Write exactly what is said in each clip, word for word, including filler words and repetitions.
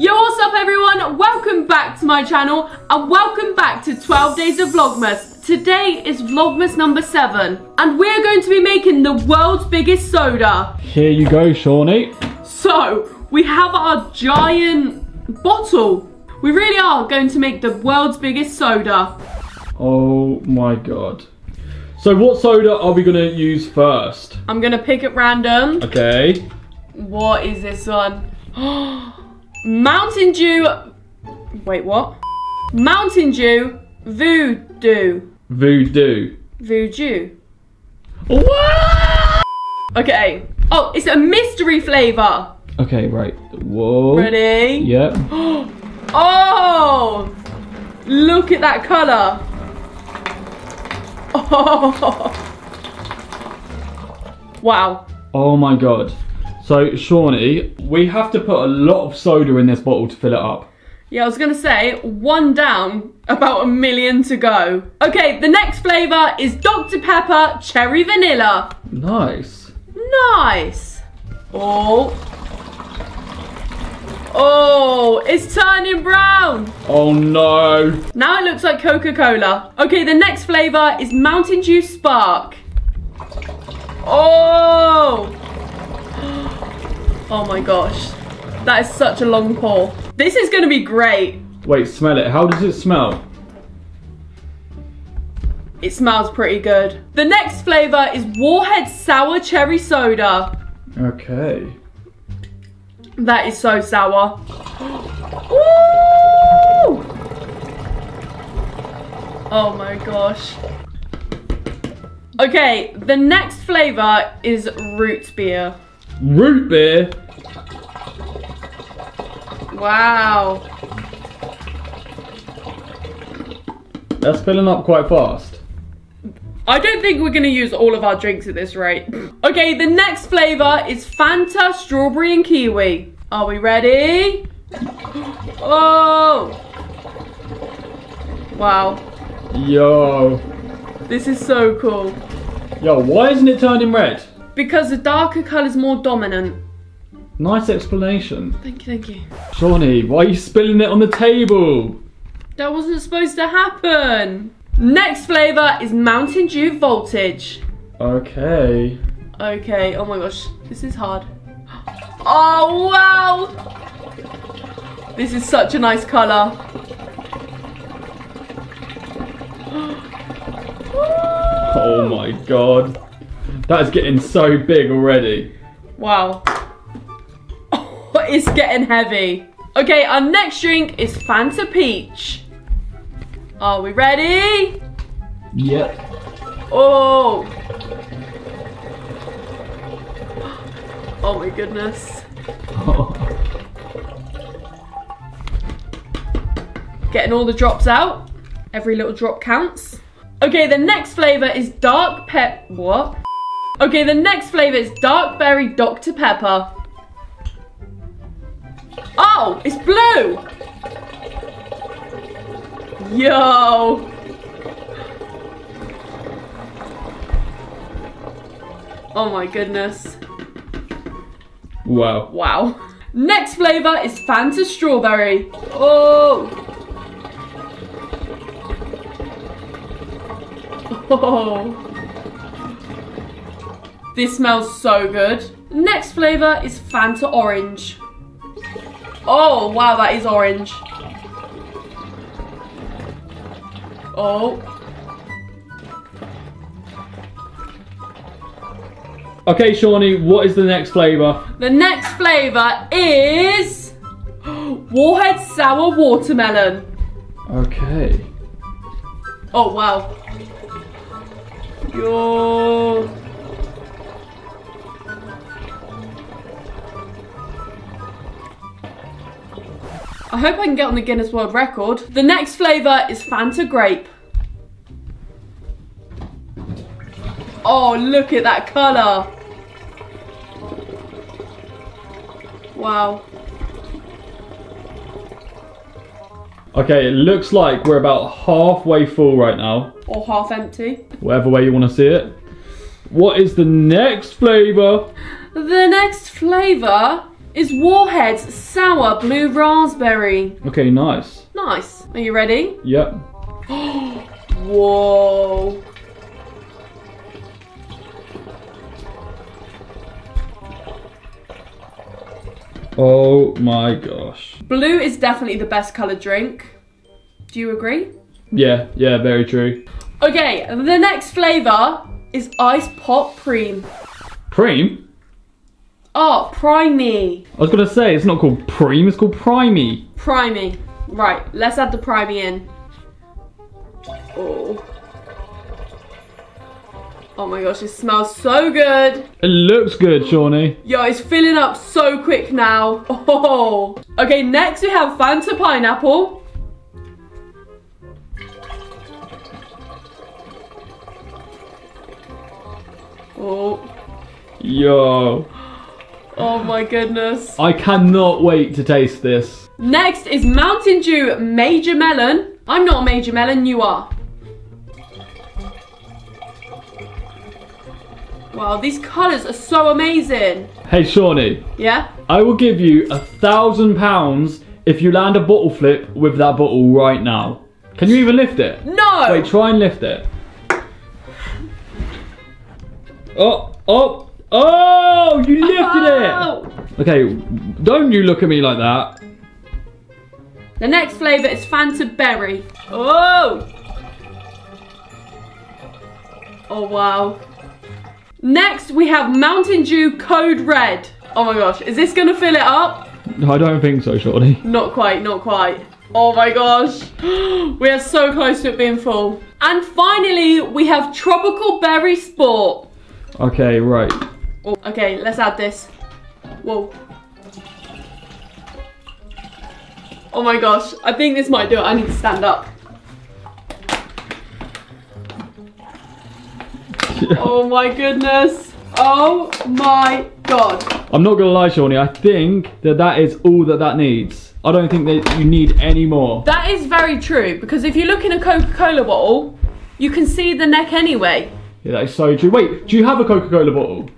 Yo, what's up everyone? Welcome back to my channel and welcome back to twelve days of Vlogmas. Today is Vlogmas number seven and we're going to be making the world's biggest soda. Here you go, Shauni. So, we have our giant bottle. We really are going to make the world's biggest soda. Oh my god. So what soda are we going to use first? I'm going to pick at random. Okay. What is this one? Mountain Dew, wait, what? Mountain Dew Voodoo. Voodoo. Voodoo. What? Okay. Oh, it's a mystery flavour. Okay, right. Whoa. Ready? Yep. Oh! Look at that colour. Oh. Wow. Oh my god. So, Shauni, we have to put a lot of soda in this bottle to fill it up. Yeah, I was going to say, one down, about a million to go. Okay, the next flavour is Doctor Pepper Cherry Vanilla. Nice. Nice. Oh. Oh, it's turning brown. Oh, no. Now it looks like Coca-Cola. Okay, the next flavour is Mountain Juice Spark. Oh. Oh my gosh, that is such a long pour. This is gonna be great. Wait, smell it. How does it smell? It smells pretty good. The next flavour is Warhead Sour Cherry Soda. Okay. That is so sour. Ooh! Oh my gosh. Okay, the next flavour is root beer. Root beer? Wow. That's filling up quite fast. I don't think we're going to use all of our drinks at this rate. Okay, the next flavour is Fanta Strawberry and Kiwi. Are we ready? Oh. Wow. Yo. This is so cool. Yo, why isn't it turning red? Because the darker colour is more dominant. Nice explanation. Thank you, thank you. Shauni, why are you spilling it on the table? That wasn't supposed to happen. Next flavour is Mountain Dew Voltage. Okay. Okay, oh my gosh, this is hard. Oh, wow! This is such a nice colour. Oh my god. That is getting so big already. Wow. Oh, it's getting heavy. Okay, our next drink is Fanta Peach. Are we ready? Yep. Oh. Oh my goodness. Getting all the drops out. Every little drop counts. Okay, the next flavour is Dark Pep... What? Okay, the next flavour is Dark Berry Doctor Pepper. Oh, it's blue! Yo! Oh my goodness. Wow. Wow. Next flavour is Fanta Strawberry. Oh! Oh! This smells so good. Next flavour is Fanta Orange. Oh, wow, that is orange. Oh. Okay, Shauni, what is the next flavour? The next flavour is Warhead Sour Watermelon. Okay. Oh, wow. Yo. I hope I can get on the Guinness World Record. The next flavour is Fanta Grape. Oh, look at that colour. Wow. Okay, it looks like we're about halfway full right now. Or half empty. Whatever way you want to see it. What is the next flavour? The next flavour is Warhead's Sour Blue Raspberry. Okay, nice. Nice. Are you ready? Yep. Whoa. Oh my gosh. Blue is definitely the best coloured drink. Do you agree? Yeah, yeah, very true. Okay, the next flavour is Ice Pop Prime. Prime? Oh, Primey. I was going to say, it's not called Prime, it's called Primey. Primey. Right, let's add the Primey in. Oh. Oh my gosh, it smells so good. It looks good, Shauni. Yo, it's filling up so quick now. Oh. Okay, next we have Fanta Pineapple. Oh. Yo. Oh my goodness. I cannot wait to taste this. Next is Mountain Dew Major Melon. I'm not a Major Melon, you are. Wow, these colours are so amazing. Hey, Shauni. Yeah? I will give you a thousand pounds if you land a bottle flip with that bottle right now. Can you even lift it? No! Wait, try and lift it. Oh, oh, oh, you lifted it! Okay, don't you look at me like that. The next flavour is Fanta Berry. Oh! Oh, wow. Next, we have Mountain Dew Code Red. Oh my gosh, is this going to fill it up? I don't think so, Shauni. Not quite, not quite. Oh my gosh. We are so close to it being full. And finally, we have Tropical Berry Sport. Okay, right. Oh, okay, let's add this. Whoa. Oh my gosh, I think this might do it. I need to stand up. Oh my goodness. Oh my god. I'm not gonna lie, Shauni, I think that that is all that that needs. I don't think that you need any more. That is very true, because if you look in a Coca-Cola bottle, you can see the neck anyway. Yeah, that is so true. Wait, do you have a Coca-Cola bottle?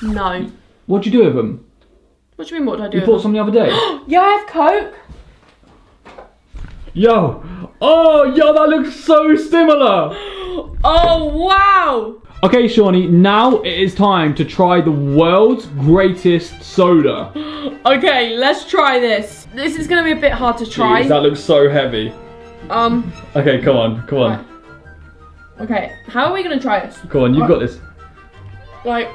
No. What'd you do with them? What do you mean, what did I do you with them? You bought some the other day. Yeah, I have Coke. Yo. Oh, yo, that looks so similar. Oh, wow. Okay, Shauni, now it is time to try the world's greatest soda. Okay, let's try this. This is going to be a bit hard to try. Jeez, that looks so heavy. Um. Okay, come on, come on. Right. Okay, how are we going to try this? Come on, you've got this. Like.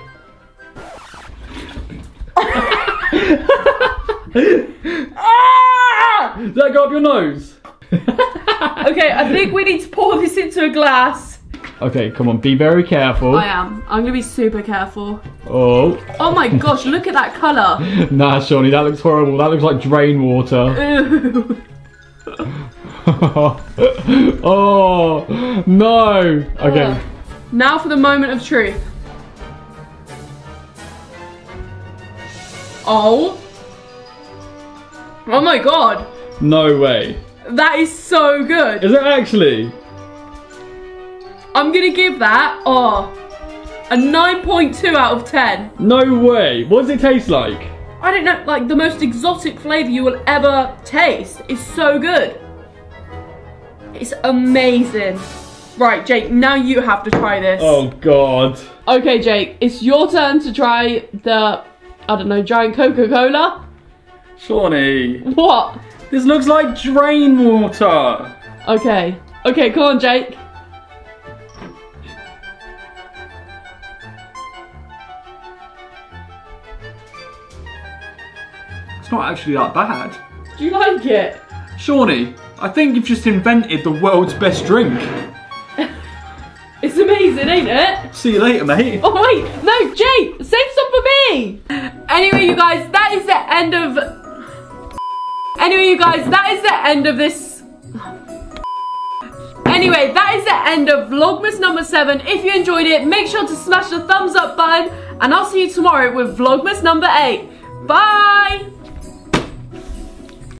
Does that go up your nose? Okay, I think we need to pour this into a glass. Okay, come on, be very careful. I am. I'm going to be super careful. Oh. Oh my gosh, look at that colour. Nah, Shauni, that looks horrible. That looks like drain water. Ew. Oh, no. Okay. Uh, now for the moment of truth. Oh. Oh my god. No way. That is so good. Is it actually? I'm going to give that oh, a nine point two out of ten. No way. What does it taste like? I don't know. Like the most exotic flavour you will ever taste. It's so good. It's amazing. Right, Jake, now you have to try this. Oh, God. Okay, Jake, it's your turn to try the, I don't know, giant Coca-Cola. Shauni. What? This looks like drain water. Okay. Okay, come on, Jake. It's not actually that bad. Do you like it? Shauni, I think you've just invented the world's best drink. It's amazing, ain't it? See you later, mate. Oh, wait. No, Jake, save some for me. Anyway, you guys, that is the end of... Anyway, you guys, that is the end of this. Anyway, that is the end of Vlogmas number seven. If you enjoyed it, make sure to smash the thumbs up button. And I'll see you tomorrow with Vlogmas number eight. Bye!